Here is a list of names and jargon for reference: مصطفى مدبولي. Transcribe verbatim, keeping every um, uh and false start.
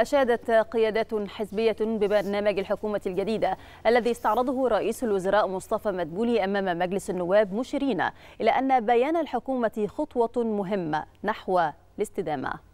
أشادت قيادات حزبية ببرنامج الحكومة الجديدة الذي استعرضه رئيس الوزراء مصطفى مدبولي أمام مجلس النواب، مشيرين إلى أن بيان الحكومة خطوة مهمة نحو الاستدامة.